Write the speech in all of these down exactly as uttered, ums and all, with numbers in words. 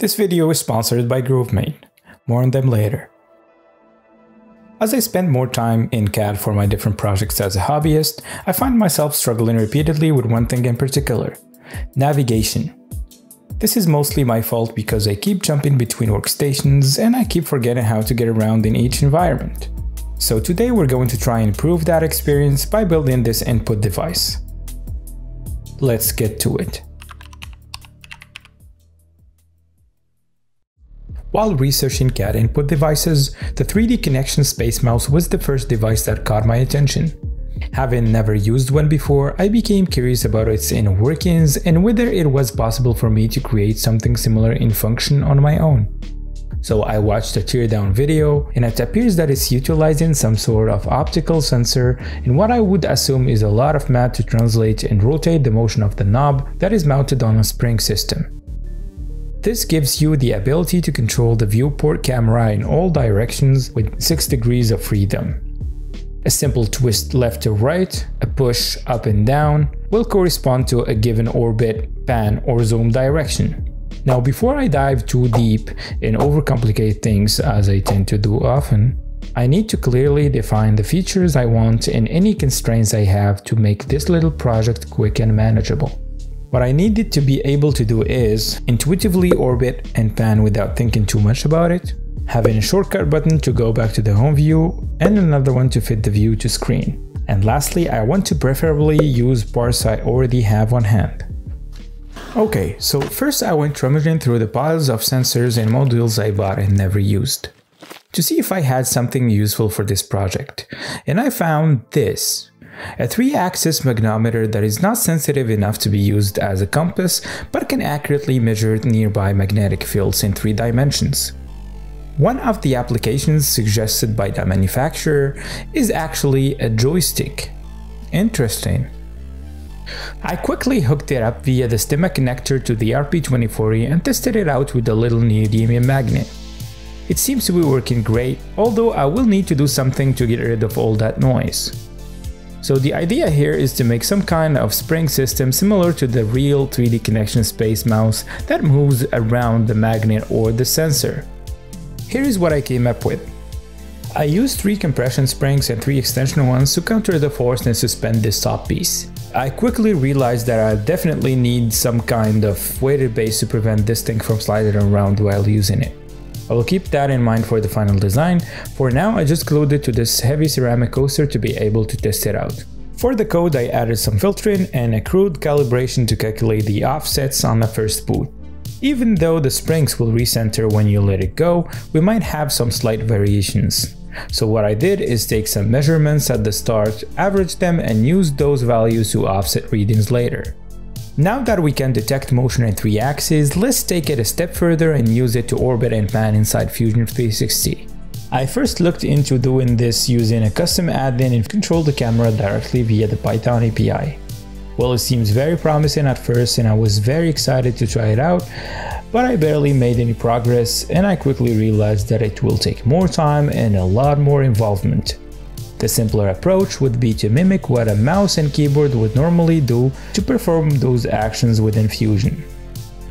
This video is sponsored by Grovemade, more on them later. As I spend more time in C A D for my different projects as a hobbyist, I find myself struggling repeatedly with one thing in particular, navigation. This is mostly my fault because I keep jumping between workstations and I keep forgetting how to get around in each environment. So today we're going to try and improve that experience by building this input device. Let's get to it. While researching C A D input devices, the three D connexion SpaceMouse was the first device that caught my attention. Having never used one before, I became curious about its inner workings and whether it was possible for me to create something similar in function on my own. So I watched a teardown video, and it appears that it's utilizing some sort of optical sensor and what I would assume is a lot of math to translate and rotate the motion of the knob that is mounted on a spring system. This gives you the ability to control the viewport camera in all directions with six degrees of freedom. A simple twist left to right, a push up and down, will correspond to a given orbit, pan or zoom direction. Now before I dive too deep and overcomplicate things as I tend to do often, I need to clearly define the features I want and any constraints I have to make this little project quick and manageable. What I needed to be able to do is intuitively orbit and pan without thinking too much about it, having a shortcut button to go back to the home view and another one to fit the view to screen. And lastly, I want to preferably use parts I already have on hand. Okay, so first I went rummaging through the piles of sensors and modules I bought and never used to see if I had something useful for this project, and I found this. A three axis magnometer that is not sensitive enough to be used as a compass, but can accurately measure nearby magnetic fields in three dimensions. One of the applications suggested by the manufacturer is actually a joystick. Interesting. I quickly hooked it up via the STEMMA connector to the R P twenty forty and tested it out with a little neodymium magnet. It seems to be working great, although I will need to do something to get rid of all that noise. So the idea here is to make some kind of spring system similar to the real three D connexion SpaceMouse that moves around the magnet or the sensor. Here is what I came up with. I used three compression springs and three extension ones to counter the force and suspend this top piece. I quickly realized that I definitely need some kind of weighted base to prevent this thing from sliding around while using it. I will keep that in mind for the final design. For now, I just glued it to this heavy ceramic coaster to be able to test it out. For the code, I added some filtering and a crude calibration to calculate the offsets on the first boot. Even though the springs will recenter when you let it go, we might have some slight variations. So what I did is take some measurements at the start, average them, and use those values to offset readings later. Now that we can detect motion in three axes, let's take it a step further and use it to orbit and pan inside Fusion three sixty. I first looked into doing this using a custom admin and control the camera directly via the Python A P I. Well, it seems very promising at first and I was very excited to try it out, but I barely made any progress and I quickly realized that it will take more time and a lot more involvement. The simpler approach would be to mimic what a mouse and keyboard would normally do to perform those actions within Fusion.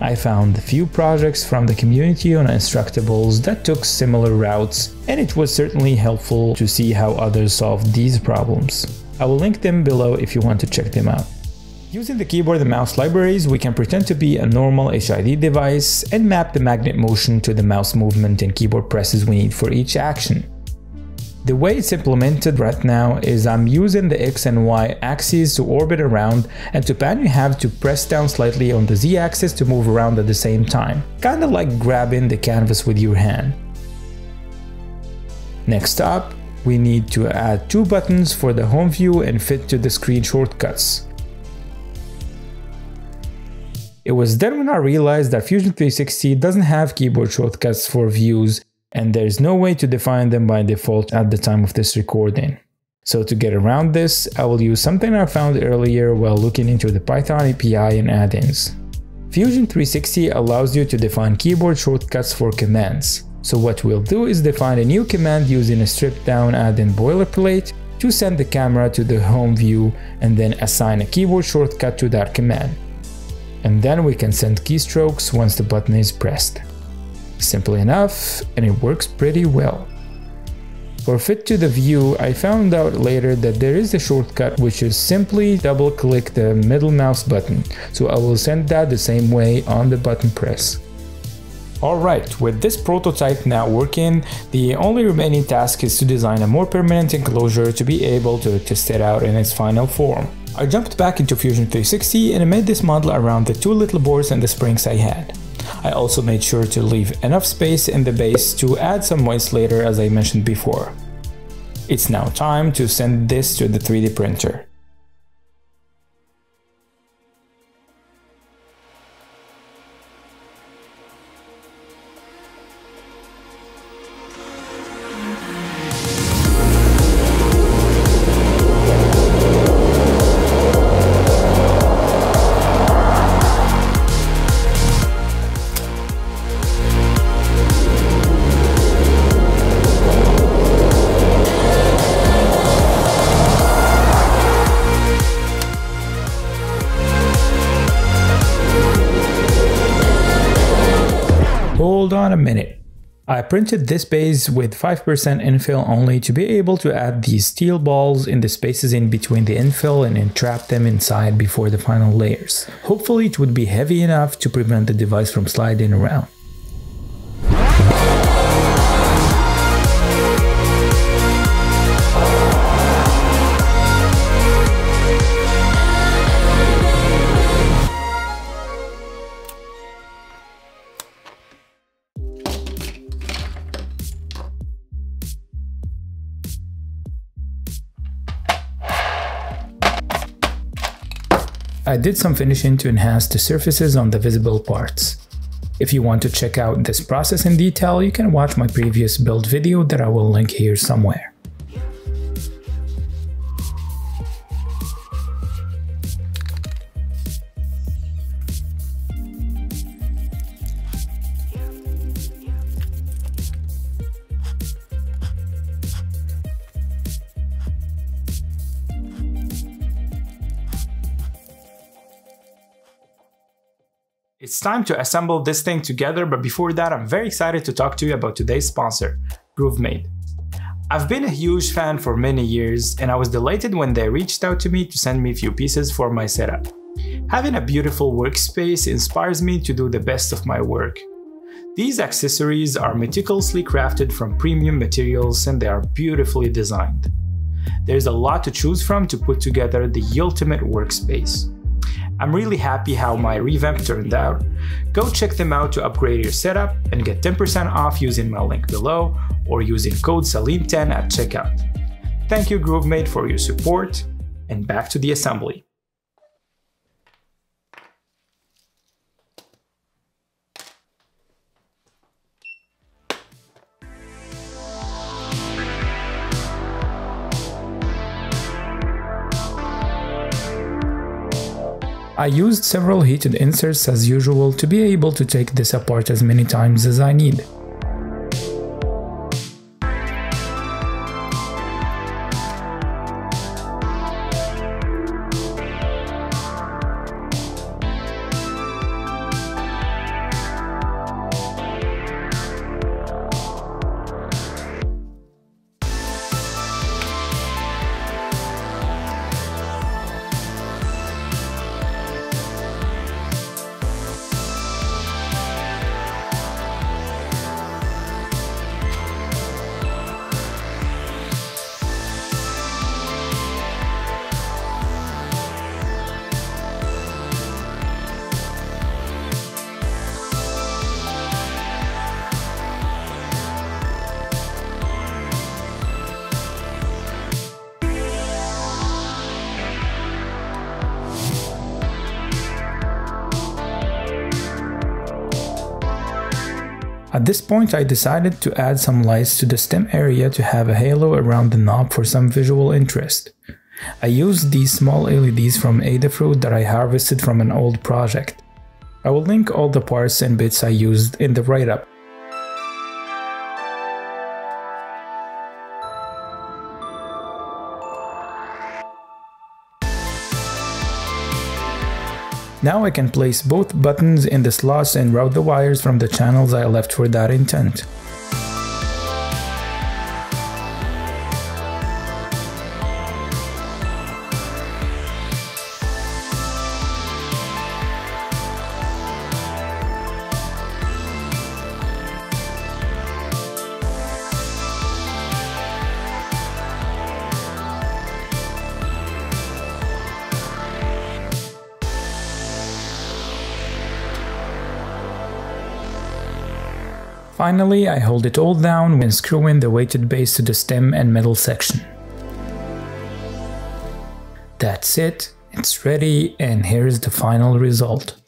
I found a few projects from the community on Instructables that took similar routes, and it was certainly helpful to see how others solved these problems. I will link them below if you want to check them out. Using the keyboard and mouse libraries, we can pretend to be a normal H I D device and map the magnet motion to the mouse movement and keyboard presses we need for each action. The way it's implemented right now is I'm using the X and Y axes to orbit around, and to pan you have to press down slightly on the Z axis to move around at the same time, kinda like grabbing the canvas with your hand. Next up, we need to add two buttons for the home view and fit to the screen shortcuts. It was then when I realized that Fusion three sixty doesn't have keyboard shortcuts for views, and there's no way to define them by default at the time of this recording. So to get around this, I will use something I found earlier while looking into the Python A P I and add-ins. Fusion three sixty allows you to define keyboard shortcuts for commands. So what we'll do is define a new command using a stripped down add-in boilerplate to send the camera to the home view and then assign a keyboard shortcut to that command. And then we can send keystrokes once the button is pressed. Simple enough, and it works pretty well. For fit to the view, I found out later that there is a shortcut which is simply double click the middle mouse button, so I will send that the same way on the button press. Alright, with this prototype now working, the only remaining task is to design a more permanent enclosure to be able to test it out in its final form. I jumped back into Fusion three sixty and I made this model around the two little boards and the springs I had. I also made sure to leave enough space in the base to add some weights later, as I mentioned before. It's now time to send this to the three D printer. Hold on a minute. I printed this base with five percent infill only to be able to add these steel balls in the spaces in between the infill and entrap them inside before the final layers. Hopefully it would be heavy enough to prevent the device from sliding around. I did some finishing to enhance the surfaces on the visible parts. If you want to check out this process in detail, you can watch my previous build video that I will link here somewhere. It's time to assemble this thing together, but before that I'm very excited to talk to you about today's sponsor, Grovemade. I've been a huge fan for many years and I was delighted when they reached out to me to send me a few pieces for my setup. Having a beautiful workspace inspires me to do the best of my work. These accessories are meticulously crafted from premium materials and they are beautifully designed. There's a lot to choose from to put together the ultimate workspace. I'm really happy how my revamp turned out. Go check them out to upgrade your setup and get ten percent off using my link below or using code Salim ten at checkout. Thank you Grovemade for your support, and back to the assembly. I used several heated inserts as usual to be able to take this apart as many times as I need. At this point I decided to add some lights to the stem area to have a halo around the knob for some visual interest. I used these small L E Ds from Adafruit that I harvested from an old project. I will link all the parts and bits I used in the write-up. Now I can place both buttons in the slots and route the wires from the channels I left for that intent. Finally, I hold it all down when screwing the weighted base to the stem and metal section. That's it, it's ready, and here is the final result.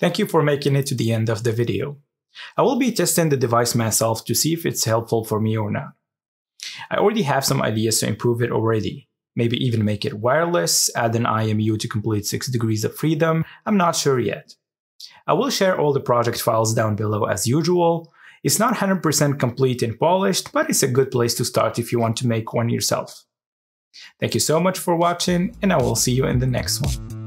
Thank you for making it to the end of the video. I will be testing the device myself to see if it's helpful for me or not. I already have some ideas to improve it already. Maybe even make it wireless, add an I M U to complete six degrees of freedom, I'm not sure yet. I will share all the project files down below as usual. It's not one hundred percent complete and polished, but it's a good place to start if you want to make one yourself. Thank you so much for watching, and I will see you in the next one.